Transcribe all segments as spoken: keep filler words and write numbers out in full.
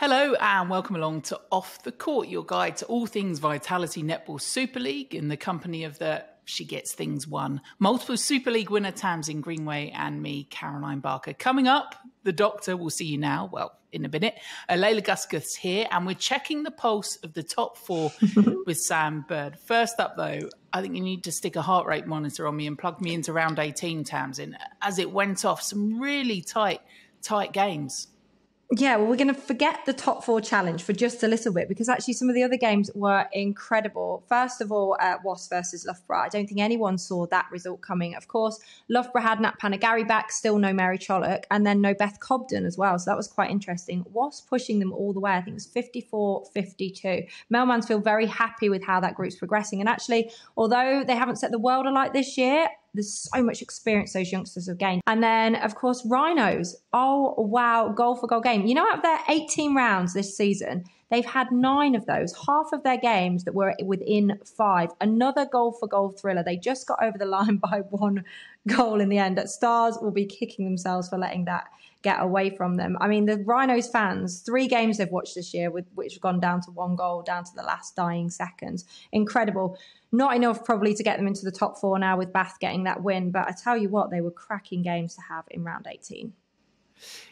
Hello and welcome along to Off the Court, your guide to all things Vitality Netball Super League in the company of the She Gets Things One, multiple Super League winner Tamsin Greenway and me, Caroline Barker. Coming up, the doctor, we'll see you now, well, in a minute. Uh, Layla Guscoth's here and we're checking the pulse of the top four with Sam Bird. First up though, I think you need to stick a heart rate monitor on me and plug me into round eighteen, Tamsin, as it went off. Some really tight, tight games. Yeah, well, we're going to forget the top four challenge for just a little bit because actually some of the other games were incredible. First of all, uh, Wasps versus Loughborough. I don't think anyone saw that result coming. Of course, Loughborough had Nat Panagarry back, still no Mary Cholock, and then no Beth Cobden as well. So that was quite interesting. Wasps pushing them all the way. I think it was fifty-four fifty-two. Mel Mansfield very happy with how that group's progressing. And actually, although they haven't set the world alight this year, there's so much experience those youngsters have gained. And then, of course, Rhinos. Oh, wow. Goal for goal game. You know, out of their eighteen rounds this season, they've had nine of those, half of their games that were within five. Another goal for goal thriller. They just got over the line by one goal in the end. Stars will be kicking themselves for letting that get away from them. I mean, the Rhinos fans, three games they've watched this year, with which have gone down to one goal, down to the last dying seconds. Incredible. Not enough probably to get them into the top four now with Bath getting that win. But I tell you what, they were cracking games to have in round eighteen.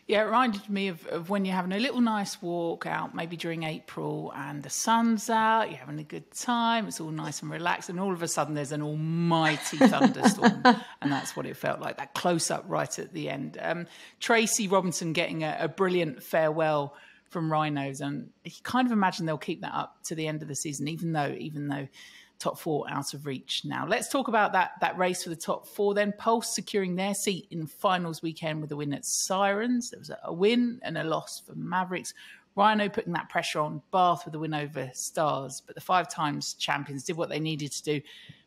Yeah, it reminded me of, of when you're having a little nice walk out, maybe during April, and the sun's out, you're having a good time, it's all nice and relaxed, and all of a sudden there's an almighty thunderstorm, and that's what it felt like, that close-up right at the end. Um, Tracy Robinson getting a, a brilliant farewell from Rhinos, and you kind of imagine they'll keep that up to the end of the season, even though, even though... top four out of reach now. Let's talk about that that race for the top four then. Pulse securing their seat in finals weekend with a win at Saracens. There was a win and a loss for Mavericks. Rhino putting that pressure on Bath with a win over Stars. But the five times champions did what they needed to do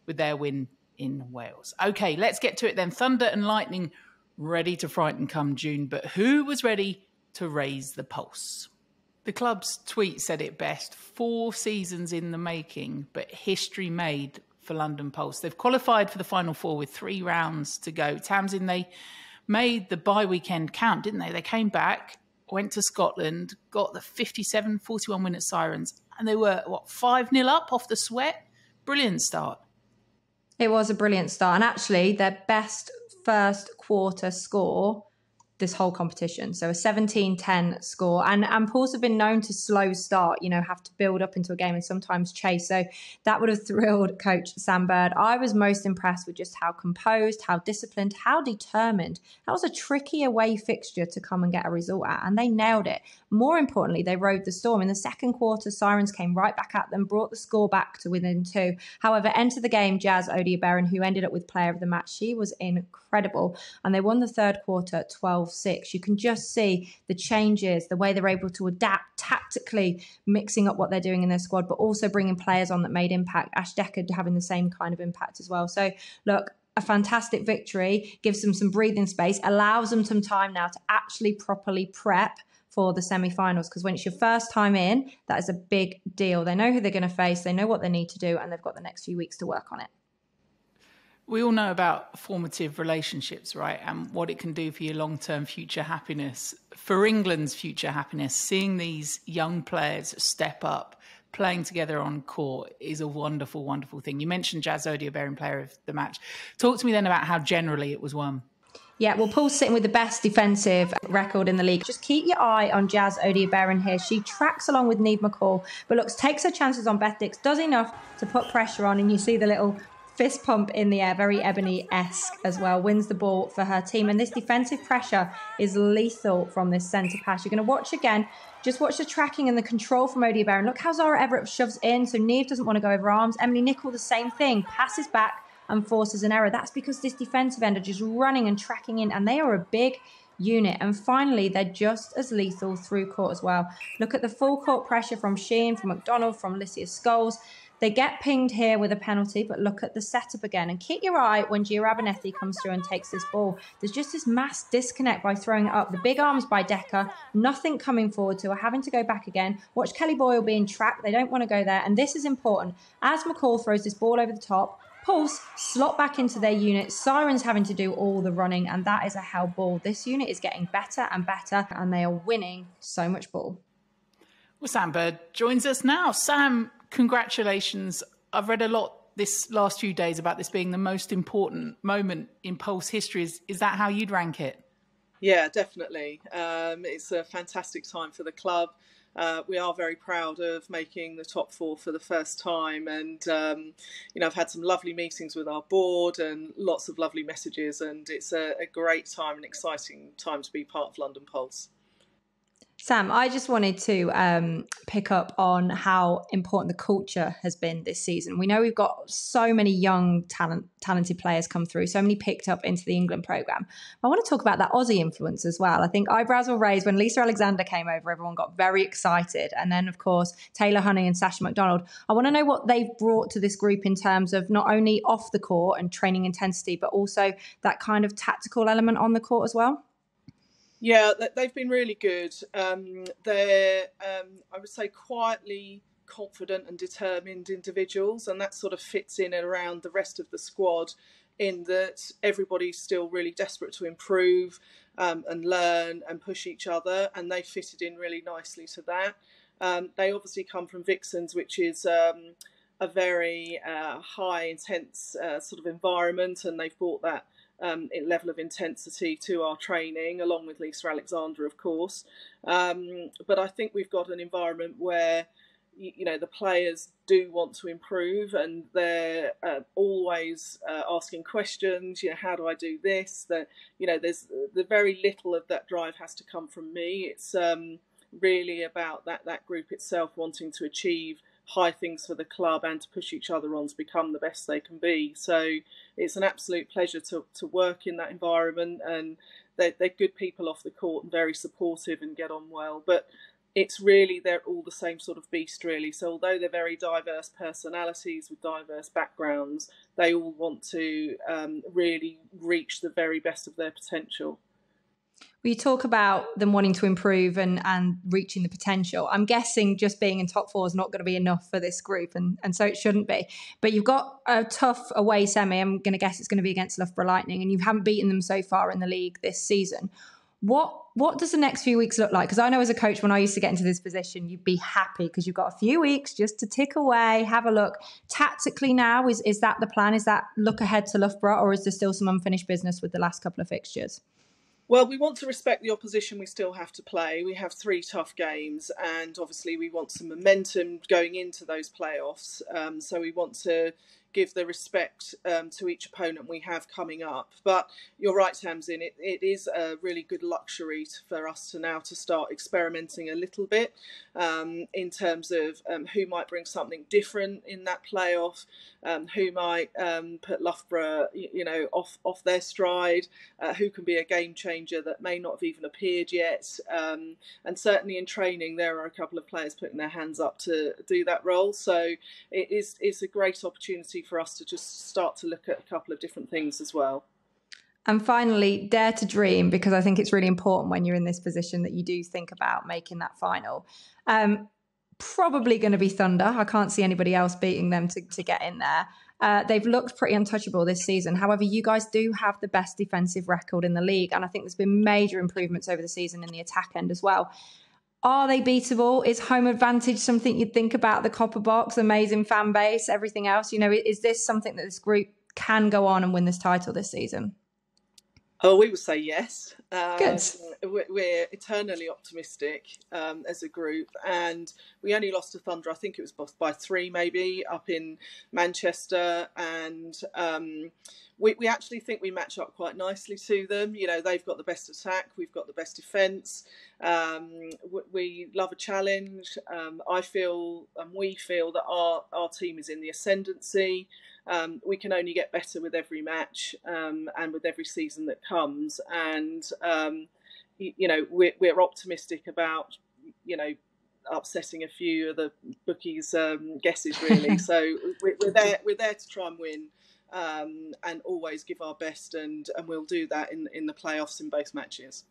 with their win in Wales. Okay, let's get to it then. Thunder and Lightning ready to frighten come June. But who was ready to raise the pulse? The club's tweet said it best, four seasons in the making, but history made for London Pulse. They've qualified for the final four with three rounds to go. Tamsin, they made the bye weekend count, didn't they? They came back, went to Scotland, got the fifty-seven forty-one win at Saracens, and they were, what, five nil up off the sweat? Brilliant start. It was a brilliant start, and actually their best first quarter score this whole competition. So a seventeen ten score. And, and Pulse have been known to slow start, you know, have to build up into a game and sometimes chase. So that would have thrilled coach Sam Bird. I was most impressed with just how composed, how disciplined, how determined. That was a tricky away fixture to come and get a result at. And they nailed it. More importantly, they rode the storm. In the second quarter, Saracens came right back at them, brought the score back to within two. However, enter the game, Jazz Odia Barron, who ended up with player of the match. She was incredible. And they won the third quarter twelve six. You can just see the changes, the way they're able to adapt tactically, mixing up what they're doing in their squad, but also bringing players on that made impact. Ash Decker having the same kind of impact as well. So look, a fantastic victory, gives them some breathing space, allows them some time now to actually properly prep for the semi-finals, because when it's your first time in, that is a big deal. They know who they're going to face, they know what they need to do, and they've got the next few weeks to work on it. We all know about formative relationships, right? And what it can do for your long-term future happiness, for England's future happiness. Seeing these young players step up, playing together on court is a wonderful, wonderful thing. You mentioned Jazz Odia Barron, player of the match. Talk to me then about how generally it was won. Yeah, well, Pulse sitting with the best defensive record in the league. Just keep your eye on Jazz Odia Barron here. She tracks along with Niamh McCall, but looks, takes her chances on Beth Dix, does enough to put pressure on, and you see the little fist pump in the air, very Ebony-esque as well, wins the ball for her team. And this defensive pressure is lethal from this centre pass. You're going to watch again. Just watch the tracking and the control from Odia Barron. Look how Zara Everett shoves in, so Niamh doesn't want to go over arms. Emily Nichol, the same thing, passes back and forces an error. That's because this defensive end are just running and tracking in, and they are a big unit. And finally, they're just as lethal through court as well. Look at the full court pressure from Sheen, from McDonald, from Lysia Scholes. They get pinged here with a penalty, but look at the setup again. And keep your eye when Gio Rabinetti comes through and takes this ball. There's just this mass disconnect by throwing it up. The big arms by Decker, nothing coming forward to her, having to go back again. Watch Kelly Boyle being tracked. They don't want to go there. And this is important. As McCall throws this ball over the top, Pulse slot back into their unit. Saracens having to do all the running, and that is a hell ball. This unit is getting better and better, and they are winning so much ball. Well, Sam Bird joins us now. Sam, congratulations. I've read a lot this last few days about this being the most important moment in Pulse history. Is, is that how you'd rank it? Yeah, definitely. Um, it's a fantastic time for the club. Uh, we are very proud of making the top four for the first time. And, um, you know, I've had some lovely meetings with our board and lots of lovely messages. And it's a, a great time, and exciting time to be part of London Pulse. Sam, I just wanted to um, pick up on how important the culture has been this season. We know we've got so many young, talent, talented players come through, so many picked up into the England programme. I want to talk about that Aussie influence as well. I think eyebrows were raised when Lisa Alexander came over. Everyone got very excited. And then, of course, Taylor Honey and Sasha McDonald. I want to know what they've brought to this group in terms of not only off the court and training intensity, but also that kind of tactical element on the court as well. Yeah, they've been really good. Um, they're, um, I would say, quietly confident and determined individuals, and that sort of fits in and around the rest of the squad in that everybody's still really desperate to improve um, and learn and push each other, and they fitted in really nicely to that. Um, they obviously come from Vixens, which is um, a very uh, high, intense uh, sort of environment, and they've brought that Um, level of intensity to our training, along with Lisa Alexander, of course. Um, but I think we've got an environment where, you, you know, the players do want to improve, and they're uh, always uh, asking questions. You know, how do I do this? That, you know, there's the very little of that drive has to come from me. It's um, really about that that group itself wanting to achieve high things for the club and to push each other on to become the best they can be. So it's an absolute pleasure to, to work in that environment, and they're, they're good people off the court and very supportive and get on well. But it's really, they're all the same sort of beast really. So although they're very diverse personalities with diverse backgrounds, they all want to um, really reach the very best of their potential. Well, you talk about them wanting to improve and, and reaching the potential. I'm guessing just being in top four is not going to be enough for this group, and, and so it shouldn't be. But you've got a tough away semi. I'm going to guess it's going to be against Loughborough Lightning, and you haven't beaten them so far in the league this season. What what does the next few weeks look like? Because I know as a coach, when I used to get into this position, you'd be happy because you've got a few weeks just to tick away, have a look. Tactically now, is, is that the plan? Is that look ahead to Loughborough, or is there still some unfinished business with the last couple of fixtures? Well, we want to respect the opposition we still have to play. We have three tough games, and obviously we want some momentum going into those playoffs. Um, so we want to give the respect um, to each opponent we have coming up. But you're right, Tamsin, it, it is a really good luxury to, for us to now to start experimenting a little bit um, in terms of um, who might bring something different in that playoff, um, who might um, put Loughborough, you know, off, off their stride, uh, who can be a game changer that may not have even appeared yet. Um, and certainly in training, there are a couple of players putting their hands up to do that role. So it is, it's a great opportunity for us to just start to look at a couple of different things as well. And finally, dare to dream, because I think it's really important when you're in this position that you do think about making that final. Um, probably going to be Thunder. I can't see anybody else beating them to, to get in there. Uh, they've looked pretty untouchable this season. However, you guys do have the best defensive record in the league, and I think there's been major improvements over the season in the attack end as well. Are they beatable? Is home advantage something you'd think about? The Copper Box, amazing fan base, everything else. You know, is this something that this group can go on and win this title this season? Oh, we would say yes. Um, Good. We're eternally optimistic um, as a group, and we only lost to Thunder. I think it was by three, maybe, up in Manchester, and um, we, we actually think we match up quite nicely to them. You know, they've got the best attack, we've got the best defence. Um, we love a challenge. Um, I feel, and we feel that our our team is in the ascendancy. Um, we can only get better with every match um, and with every season that comes. And, um, you, you know, we're, we're optimistic about, you know, upsetting a few of the bookies' um, guesses, really. So we're, we're there, we're there to try and win um, and always give our best. And, and we'll do that in, in the playoffs in both matches.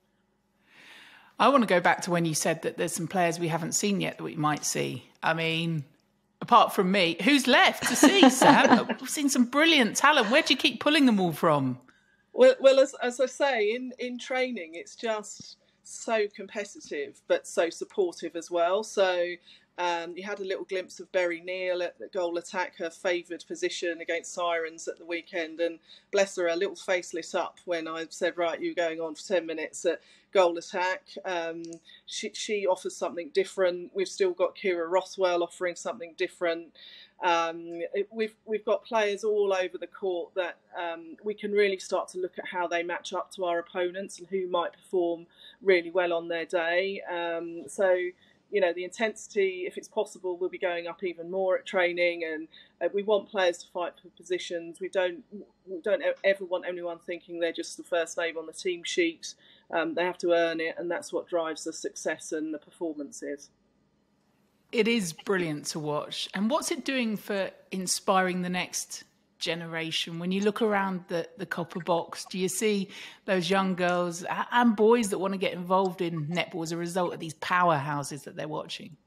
I want to go back to when you said that there's some players we haven't seen yet that we might see. I mean, apart from me, who's left to see, Sam? We've seen some brilliant talent. Where do you keep pulling them all from? Well, well, as, as I say, in, in training, it's just so competitive, but so supportive as well. So um, you had a little glimpse of Berry Neal at the goal attack, her favoured position against Sirens at the weekend. And bless her, her little face lit up when I said, right, you're going on for ten minutes at goal attack. Um, she, she offers something different. We've still got Kira Roswell offering something different. Um, it, we've we've got players all over the court that um, we can really start to look at how they match up to our opponents and who might perform really well on their day. Um, so, you know, the intensity, if it's possible, will be going up even more at training, and uh, we want players to fight for positions. We don't we don't ever want anyone thinking they're just the first name on the team sheet. Um, they have to earn it, and that's what drives the success and the performances. It is brilliant to watch. And what's it doing for inspiring the next generation? When you look around the, the Copper Box, do you see those young girls and boys that want to get involved in netball as a result of these powerhouses that they're watching?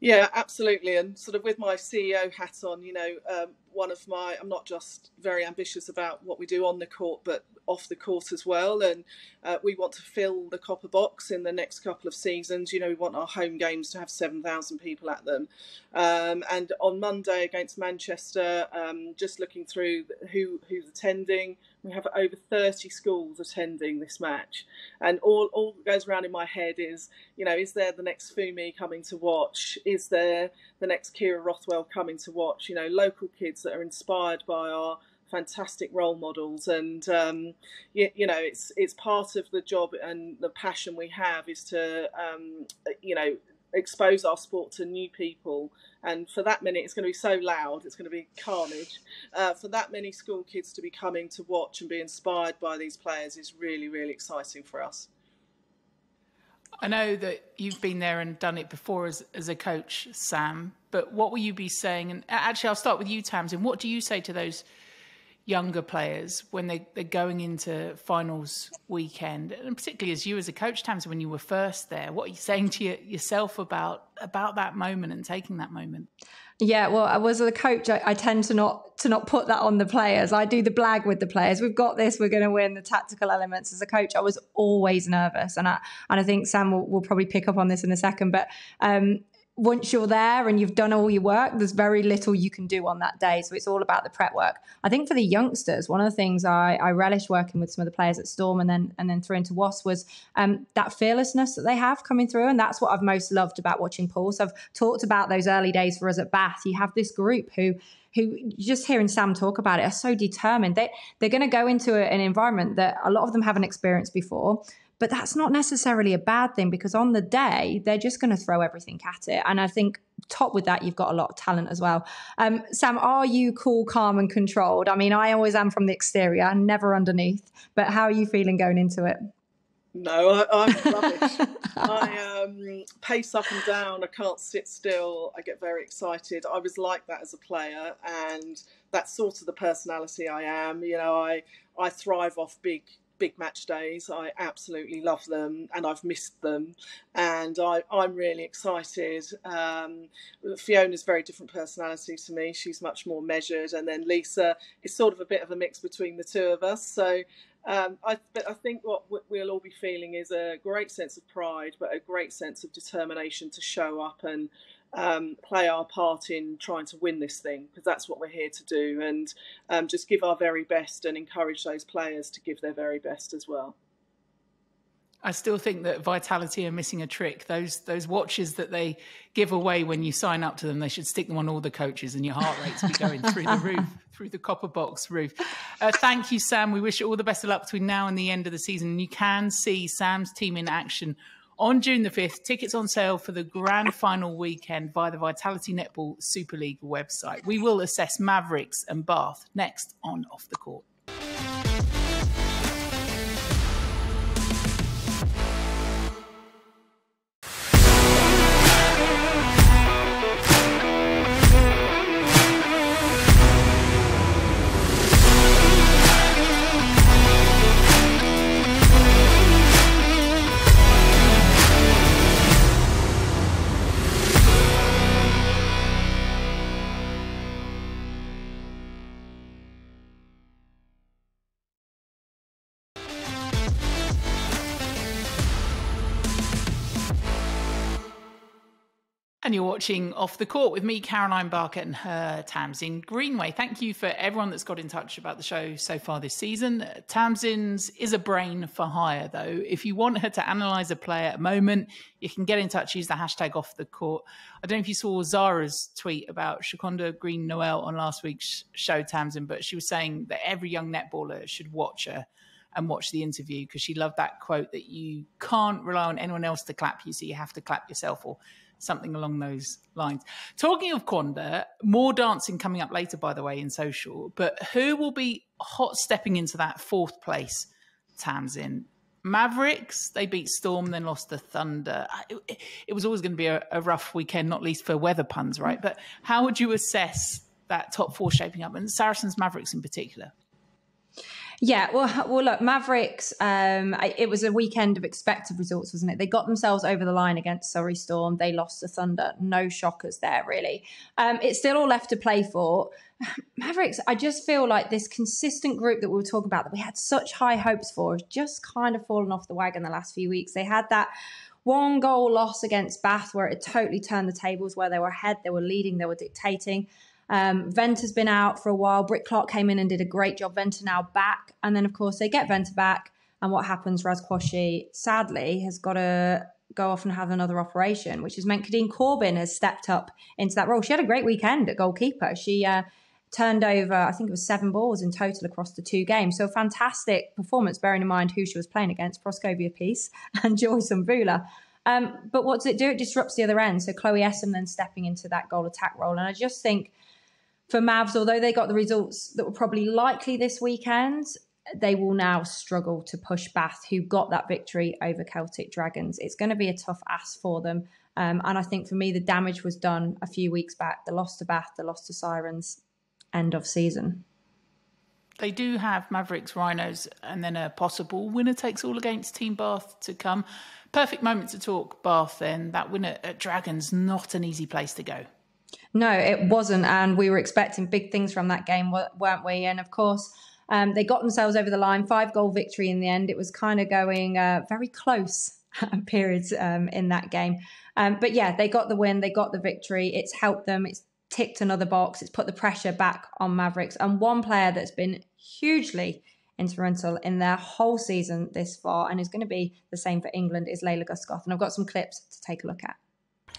Yeah, absolutely. And sort of with my C E O hat on, you know, um, one of my, I'm not just very ambitious about what we do on the court, but off the court as well. And uh, we want to fill the Copper Box in the next couple of seasons. You know, we want our home games to have seven thousand people at them. Um, and on Monday against Manchester, um, just looking through who who's attending, we have over thirty schools attending this match, and all, all that goes around in my head is, you know, is there the next Fumi coming to watch? Is there the next Kira Rothwell coming to watch? You know, local kids that are inspired by our fantastic role models. And, um, you, you know, it's, it's part of the job and the passion we have is to, um, you know, expose our sport to new people. And for that minute, it's going to be so loud, it's going to be carnage. Uh, for that many school kids to be coming to watch and be inspired by these players is really, really exciting for us. I know that you've been there and done it before as, as a coach, Sam, but what will you be saying? And actually, I'll start with you, Tamsin. What do you say to those younger players when they, they're going into finals weekend, and particularly as you as a coach, Tamsin, when you were first there? What are you saying to you, yourself about about that moment and taking that moment? Yeah, well, I was a coach. I, I tend to not to not put that on the players. I do the blag with the players. We've got this. We're going to win the tactical elements. As a coach, I was always nervous, and I and I think Sam will, will probably pick up on this in a second. But um, once you're there and you've done all your work, there's very little you can do on that day. So it's all about the prep work. I think for the youngsters, one of the things I, I relished working with some of the players at Storm and then and then through into W A S was um, that fearlessness that they have coming through. And that's what I've most loved about watching Pulse. I've talked about those early days for us at Bath. You have this group who... who just hearing Sam talk about it are so determined. They, they're going to go into a, an environment that a lot of them haven't experienced before, but that's not necessarily a bad thing, because on the day, they're just going to throw everything at it. And I think top with that, you've got a lot of talent as well. Um, Sam, are you cool, calm and controlled? I mean, I always am from the exterior, never underneath, but how are you feeling going into it? No, I, I'm rubbish. I um, pace up and down. I can't sit still. I get very excited. I was like that as a player, and that's sort of the personality I am. You know, I I thrive off big. big match days. I absolutely love them, and I've missed them, and I, I'm really excited. Um, Fiona's a very different personality to me. She's much more measured, and then Lisa is sort of a bit of a mix between the two of us. So um, I, but I think what we'll all be feeling is a great sense of pride, but a great sense of determination to show up and Um, play our part in trying to win this thing, because that's what we're here to do, and um, just give our very best and encourage those players to give their very best as well. I still think that Vitality are missing a trick. Those those watches that they give away when you sign up to them, they should stick them on all the coaches, and your heart rates be going through the roof, through the Copper Box roof. Uh, thank you, Sam. We wish you all the best of luck between now and the end of the season. You can see Sam's team in action on June the fifth, tickets on sale for the grand final weekend via the Vitality Netball Super League website. We will assess Mavericks and Bath next on Off the Court. and you're watching Off the Court with me, Caroline Barker, and her, Tamsin Greenway. Thank you for everyone that's got in touch about the show so far this season. Tamsin's is a brain for hire, though. If you want her to analyse a player at a moment, you can get in touch, use the hashtag Off the Court. I don't know if you saw Zara's tweet about Shaquanda Green-Noel on last week's show, Tamsin, but she was saying that every young netballer should watch her and watch the interview, because she loved that quote that you can't rely on anyone else to clap you, so you have to clap yourself, or something along those lines. Talking of Quanda, more dancing coming up later, by the way, in social, but who will be hot stepping into that fourth place, Tamsin? Mavericks, they beat Storm, then lost to Thunder. It, it was always going to be a, a rough weekend, not least for weather puns, right? But how would you assess that top four shaping up, and Saracens Mavericks in particular? Yeah, well, well, look, Mavericks, um, it was a weekend of expected results, wasn't it? They got themselves over the line against Surrey Storm. They lost to Thunder. No shockers there, really. Um, it's still all left to play for. Mavericks, I just feel like this consistent group that we'll talk about that we had such high hopes for has just kind of fallen off the wagon the last few weeks. They had that one goal loss against Bath where it totally turned the tables, where they were ahead, they were leading, they were dictating. Um, Venter's been out for a while. Brick Clark came in and did a great job. Venter now back. And then, of course, they get Venter back. And what happens? Razquashi, sadly, has got to go off and have another operation, which has meant Kadeen Corbin has stepped up into that role. She had a great weekend at goalkeeper. She uh, turned over, I think it was seven balls in total across the two games. So a fantastic performance, bearing in mind who she was playing against, Proscovia Peace and Joyce Mvula. Um, but what does it do? It disrupts the other end. So Chloe Essam then stepping into that goal attack role. And I just think, for Mavs, although they got the results that were probably likely this weekend, they will now struggle to push Bath, who got that victory over Celtic Dragons. It's going to be a tough ask for them. Um, and I think for me, the damage was done a few weeks back. The loss to Bath, the loss to Sirens, end of season. They do have Mavericks, Rhinos, and then a possible winner takes all against Team Bath to come. Perfect moment to talk Bath then. That win at Dragons, not an easy place to go. No, it wasn't. And we were expecting big things from that game, weren't we? And of course, um, they got themselves over the line. Five goal victory in the end. It was kind of going uh, very close periods um, in that game. Um, but yeah, they got the win. They got the victory. It's helped them. It's ticked another box. It's put the pressure back on Mavericks. And one player that's been hugely instrumental in their whole season this far and is going to be the same for England is Layla Guscoth. And I've got some clips to take a look at.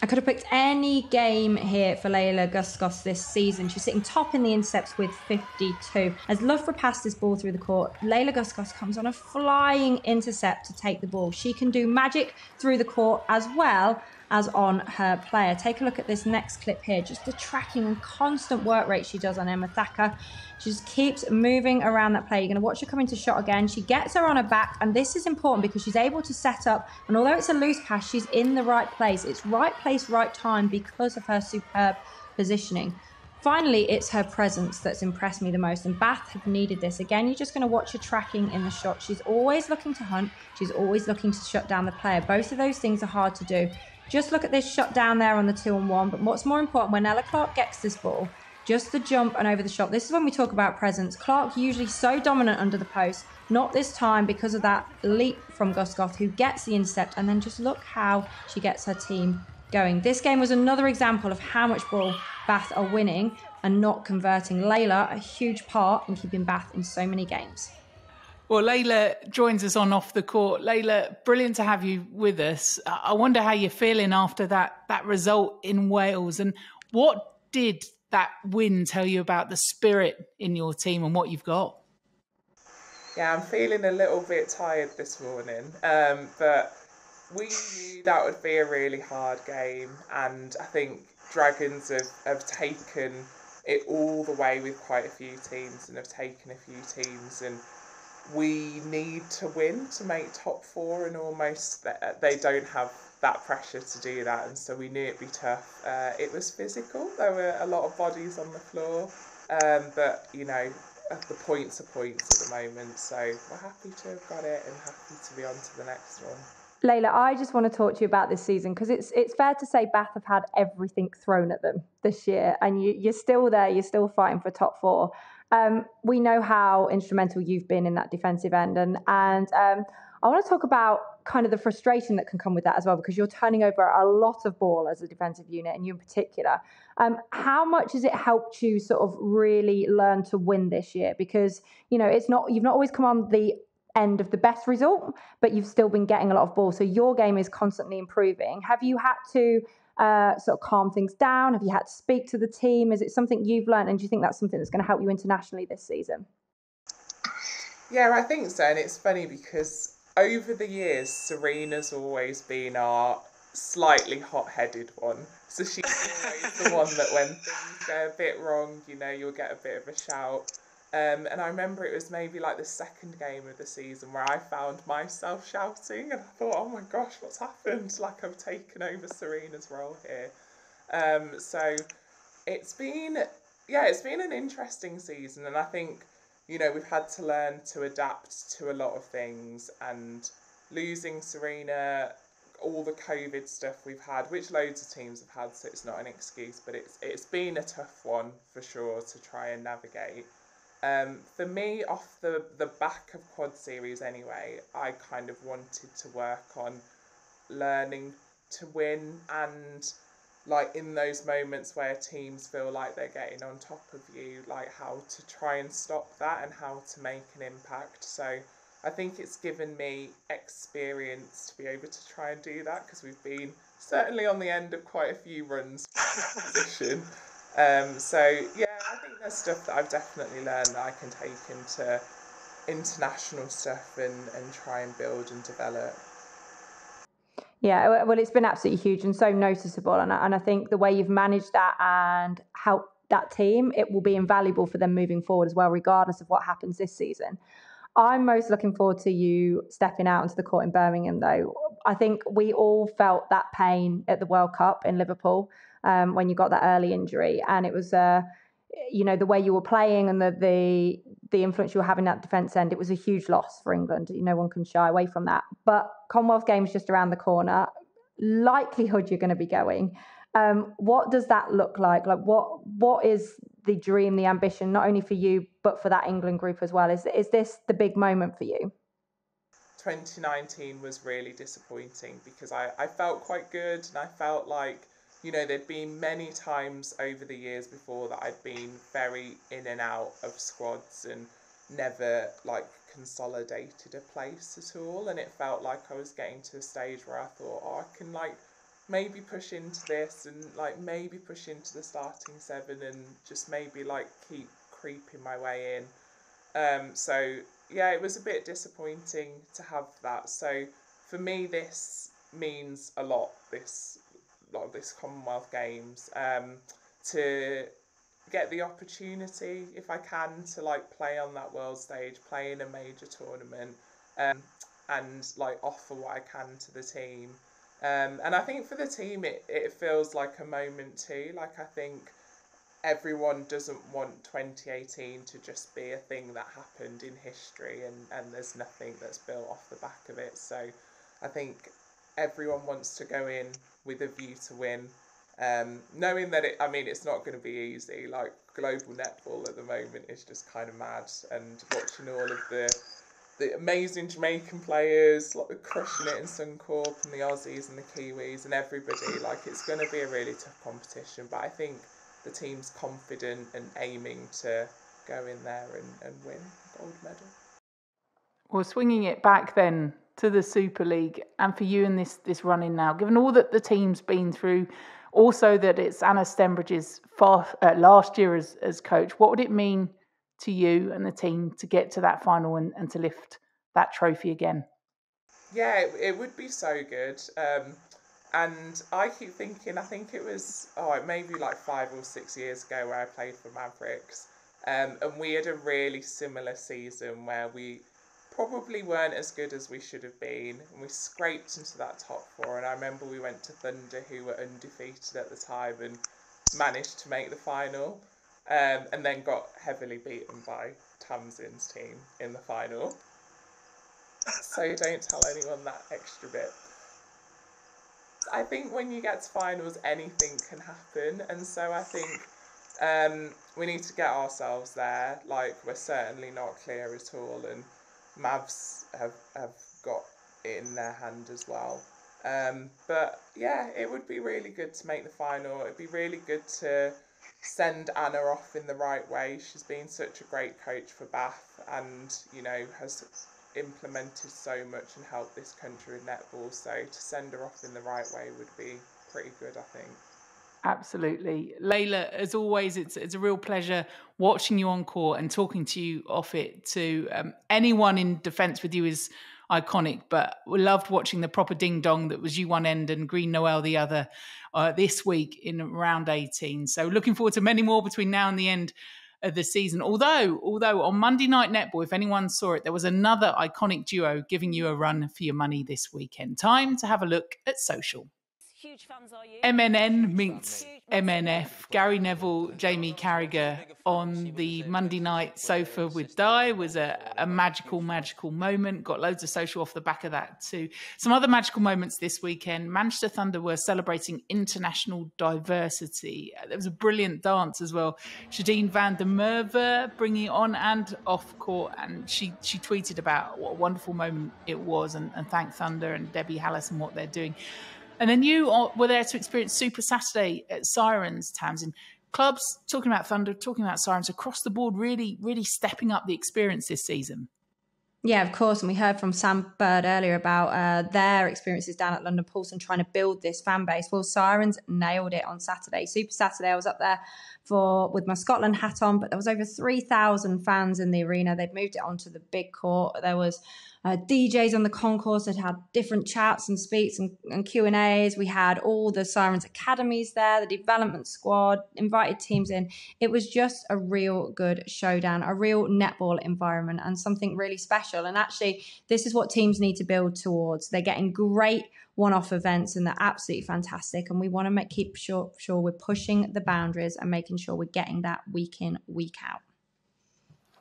I could have picked any game here for Layla Guscoth this season. She's sitting top in the intercepts with fifty-two. As Loughborough passed this ball through the court, Layla Guscoth comes on a flying intercept to take the ball. She can do magic through the court as well as on her player. Take a look at this next clip here. Just the tracking and constant work rate she does on Emma Thacker. She just keeps moving around that play. You're going to watch her come into shot again. She gets her on her back, and this is important because she's able to set up, and although it's a loose pass, she's in the right place. It's right place, right time because of her superb positioning. Finally, it's her presence that's impressed me the most, and Bath have needed this. Again, you're just going to watch her tracking in the shot. She's always looking to hunt. She's always looking to shut down the player. Both of those things are hard to do. Just look at this shot down there on the two and one. But what's more important, when Ella Clark gets this ball, just the jump and over the shot. This is when we talk about presence. Clark usually so dominant under the post. Not this time because of that leap from Guscoth, who gets the intercept. And then just look how she gets her team going. This game was another example of how much ball Bath are winning and not converting. Layla, a huge part in keeping Bath in so many games. Well, Layla joins us on Off the Court. Layla, brilliant to have you with us. I wonder how you're feeling after that, that result in Wales. And what did that win tell you about the spirit in your team and what you've got? Yeah, I'm feeling a little bit tired this morning. Um, but we knew that would be a really hard game. And I think Dragons have, have taken it all the way with quite a few teams and have taken a few teams and we need to win to make top four, and almost they don't have that pressure to do that, and so we knew it'd be tough. Uh, it was physical. There were a lot of bodies on the floor, um, but you know, the points are points at the moment, so we're happy to have got it and happy to be on to the next one. Layla, I just want to talk to you about this season because it's it's fair to say Bath have had everything thrown at them this year, and you, you're still there, you're still fighting for top four. um, we know how instrumental you've been in that defensive end. And, and um, I want to talk about kind of the frustration that can come with that as well, because you're turning over a lot of ball as a defensive unit, and you in particular. Um, how much has it helped you sort of really learn to win this year? Because, you know, it's not, you've not always come on the end of the best result, but you've still been getting a lot of ball. So your game is constantly improving. Have you had to uh, sort of calm things down? Have you had to speak to the team? Is it something you've learned? And do you think that's something that's going to help you internationally this season? Yeah, I think so. And it's funny because over the years, Serena's always been our slightly hot-headed one. So she's always the one that when things go a bit wrong, you know, you'll get a bit of a shout. Um, and I remember it was maybe like the second game of the season where I found myself shouting, and I thought, oh my gosh, what's happened? Like, I've taken over Serena's role here. Um, so it's been, yeah, it's been an interesting season. And I think, you know, we've had to learn to adapt to a lot of things, and losing Serena, all the COVID stuff we've had, which loads of teams have had, so it's not an excuse, but it's it's been a tough one for sure to try and navigate. Um, for me, off the, the back of Quad Series anyway, I kind of wanted to work on learning to win, and like in those moments where teams feel like they're getting on top of you, like how to try and stop that and how to make an impact. So I think it's given me experience to be able to try and do that, because we've been certainly on the end of quite a few runs in that position. Um, so yeah, I think there's stuff that I've definitely learned that I can take into international stuff and, and try and build and develop. Yeah, well, it's been absolutely huge and so noticeable. And I, and I think the way you've managed that and helped that team, it will be invaluable for them moving forward as well, regardless of what happens this season. I'm most looking forward to you stepping out onto the court in Birmingham, though. I think we all felt that pain at the World Cup in Liverpool um, when you got that early injury. And it was, uh, you know, the way you were playing and the, the the influence you were having at defence end, it was a huge loss for England. No one can shy away from that. But Commonwealth Games just around the corner, likelihood you're going to be going. Um, what does that look like? Like, what what is the dream, the ambition, not only for you, but for that England group as well? Is is this the big moment for you? twenty nineteen was really disappointing because I, I felt quite good, and I felt like, you know, there'd been many times over the years before that I'd been very in and out of squads and never like consolidated a place at all. And it felt like I was getting to a stage where I thought, oh, I can like maybe push into this and like maybe push into the starting seven and just maybe like keep creeping my way in. Um, so yeah, it was a bit disappointing to have that. So for me, this means a lot, this lot of this Commonwealth Games, um, to get the opportunity, if I can, to like play on that world stage, play in a major tournament, um, and like offer what I can to the team. Um, and I think for the team, it, it feels like a moment too. Like, I think everyone doesn't want twenty eighteen to just be a thing that happened in history and, and there's nothing that's built off the back of it. So I think everyone wants to go in with a view to win, um, knowing that it, I mean, it's not going to be easy. Like, global netball at the moment is just kind of mad, and watching all of the the amazing Jamaican players like crushing it in Suncorp, and the Aussies and the Kiwis and everybody, like, it's going to be a really tough competition, but I think the team's confident and aiming to go in there and, and win a gold medal. Well, swinging it back then to the Super League, and for you in this this run-in now, given all that the team's been through, also that it's Anna Stenbridge's far, uh, last year as, as coach, what would it mean to you and the team to get to that final and, and to lift that trophy again? Yeah, it, it would be so good. Um, and I keep thinking, I think it was, oh, it may be like five or six years ago where I played for Mavericks, um, and we had a really similar season where we probably weren't as good as we should have been, and we scraped into that top four. And I remember we went to Thunder, who were undefeated at the time, and managed to make the final, um, and then got heavily beaten by Tamsin's team in the final. So don't tell anyone that extra bit. I think when you get to finals, anything can happen, and so I think Um, we need to get ourselves there. Like, we're certainly not clear at all, and Mavs have, have got it in their hand as well. Um, but yeah, it would be really good to make the final. It'd be really good to send Anna off in the right way. She's been such a great coach for Bath, and, you know, has implemented so much and helped this country with netball. So to send her off in the right way would be pretty good, I think. Absolutely. Layla, as always, it's it's a real pleasure watching you on court and talking to you off it too. Um, anyone in defence with you is iconic, but we loved watching the proper ding-dong that was you one end and Green Noel the other uh, this week in round eighteen. So looking forward to many more between now and the end of the season. Although, although on Monday Night Netball, if anyone saw it, there was another iconic duo giving you a run for your money this weekend. Time to have a look at social. Huge fans are you? M N N meets M N F. Gary Neville, Jamie Carragher on the Monday night sofa with Di was a, a magical, magical moment. Got loads of social off the back of that too. Some other magical moments this weekend. Manchester Thunder were celebrating international diversity. There was a brilliant dance as well. Shadeen van der Merwe bringing it on and off court. And she, she tweeted about what a wonderful moment it was, and, and thanked Thunder and Debbie Hallis and what they're doing. And then you were there to experience Super Saturday at Sirens, Tamsin. Clubs talking about Thunder, talking about Sirens across the board, really, really stepping up the experience this season. Yeah, of course. And we heard from Sam Bird earlier about uh, their experiences down at London Pulse and trying to build this fan base. Well, Sirens nailed it on Saturday. Super Saturday, I was up there for with my Scotland hat on, but there was over three thousand fans in the arena. They'd moved it onto the big court. There was uh, D Js on the concourse that had different chats and speaks and, and Q and A's. We had all the Sirens academies there, the development squad, invited teams in. It was just a real good showdown, a real netball environment and something really special. And actually, this is what teams need to build towards. They're getting great one-off events and they're absolutely fantastic. And we want to make, keep sure, sure we're pushing the boundaries and making sure we're getting that week in, week out.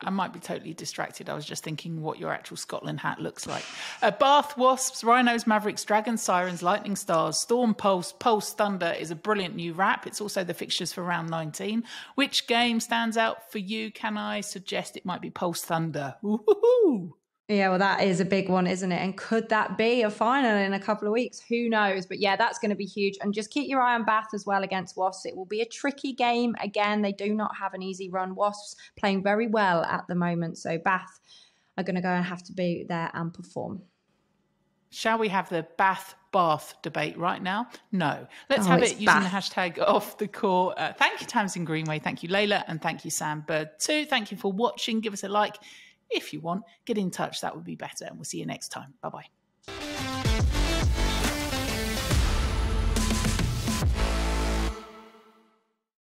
I might be totally distracted. I was just thinking what your actual Scotland hat looks like. Uh, Bath, Wasps, Rhinos, Mavericks, Dragons, Sirens, Lightning Stars, Storm Pulse, Pulse Thunder is a brilliant new wrap. It's also the fixtures for round nineteen. Which game stands out for you? Can I suggest it might be Pulse Thunder? Woohoo! Yeah, well, that is a big one, isn't it? And could that be a final in a couple of weeks? Who knows? But yeah, that's going to be huge. And just keep your eye on Bath as well against Wasps. It will be a tricky game. Again, they do not have an easy run. Wasps playing very well at the moment. So Bath are going to go and have to be there and perform. Shall we have the Bath Bath debate right now? No. Let's oh, have it using Bath. The hashtag off the court. Uh, thank you, Tamsin Greenway. Thank you, Layla. And thank you, Sam Bird, too. Thank you for watching. Give us a like. If you want, get in touch. That would be better. And we'll see you next time. Bye-bye.